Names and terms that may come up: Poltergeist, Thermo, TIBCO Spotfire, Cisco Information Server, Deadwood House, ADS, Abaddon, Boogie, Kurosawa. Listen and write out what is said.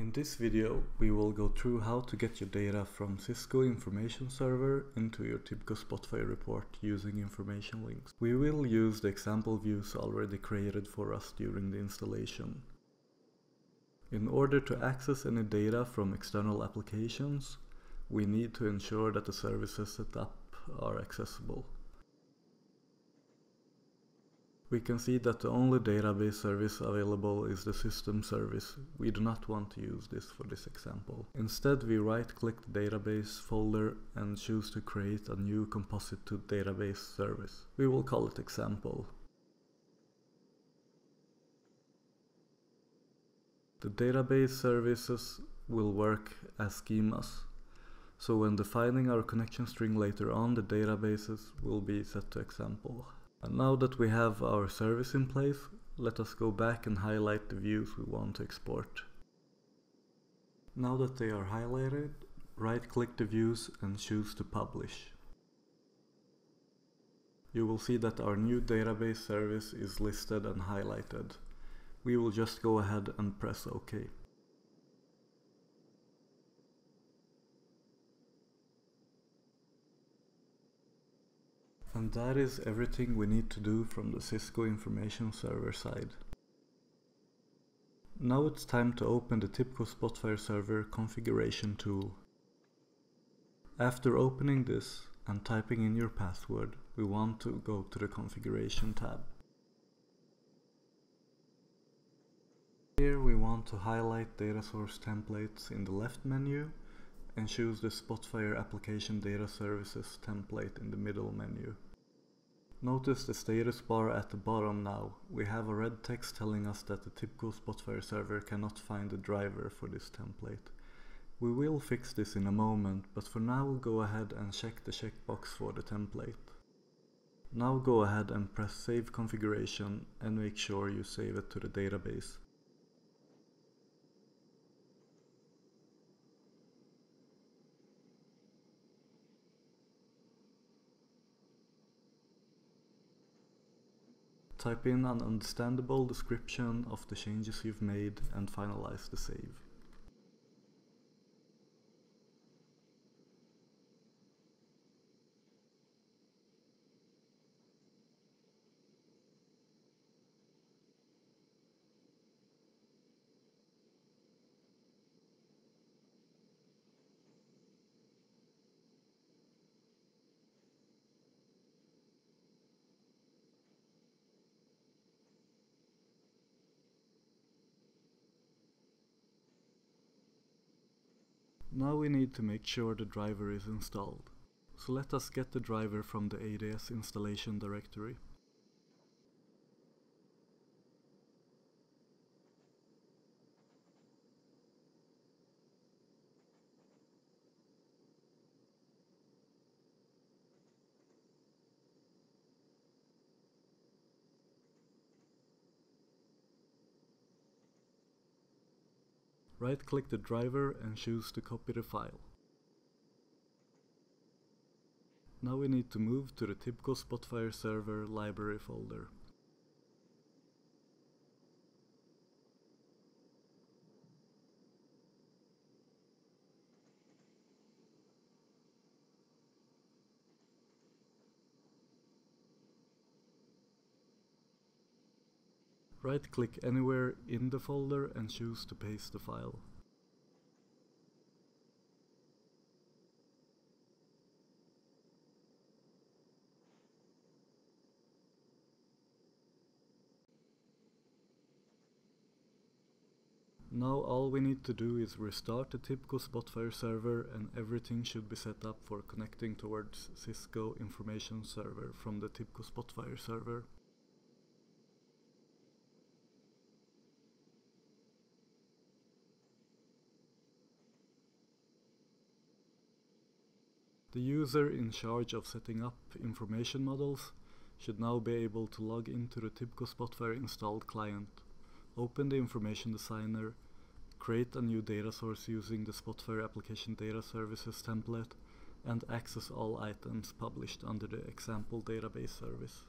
In this video, we will go through how to get your data from Cisco Information Server into your TIBCO Spotfire report using information links. We will use the example views already created for us during the installation. In order to access any data from external applications, we need to ensure that the services set up are accessible. We can see that the only database service available is the system service. We do not want to use this for this example. Instead, we right-click the database folder and choose to create a new composite to database service. We will call it example. The database services will work as schemas. So when defining our connection string later on, the databases will be set to example. And now that we have our service in place, let us go back and highlight the views we want to export. Now that they are highlighted, right-click the views and choose to publish. You will see that our new database service is listed and highlighted. We will just go ahead and press OK. And that is everything we need to do from the Cisco Information Server side. Now it's time to open the TIBCO Spotfire Server configuration tool. After opening this and typing in your password, we want to go to the configuration tab. Here we want to highlight data source templates in the left menu and choose the Spotfire Application Data Services template in the middle menu. Notice the status bar at the bottom now. We have a red text telling us that the TIBCO Spotfire server cannot find the driver for this template. We will fix this in a moment, but for now we'll go ahead and check the checkbox for the template. Now go ahead and press Save Configuration and make sure you save it to the database. Type in an understandable description of the changes you've made and finalize the save. Now we need to make sure the driver is installed. So let us get the driver from the ADS installation directory. Right-click the driver and choose to copy the file. Now we need to move to the TIBCO Spotfire Server library folder. Right-click anywhere in the folder and choose to paste the file. Now all we need to do is restart the TIBCO Spotfire server and everything should be set up for connecting towards Cisco Information Server from the TIBCO Spotfire server. The user in charge of setting up information models should now be able to log into the TIBCO Spotfire installed client, open the information designer, create a new data source using the Spotfire Application Data Services template, and access all items published under the example database service.